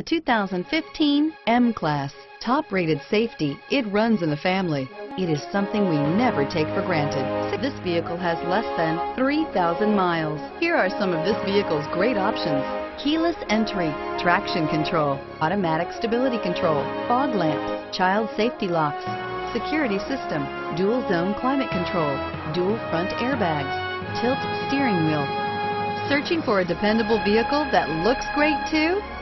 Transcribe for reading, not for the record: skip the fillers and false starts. The 2015 M-Class. Top-rated safety, it runs in the family. It is something we never take for granted. This vehicle has less than 3,000 miles. Here are some of this vehicle's great options: keyless entry, traction control, automatic stability control, fog lamps, child safety locks, security system, dual zone climate control, dual front airbags, tilt steering wheel. Searching for a dependable vehicle that looks great too?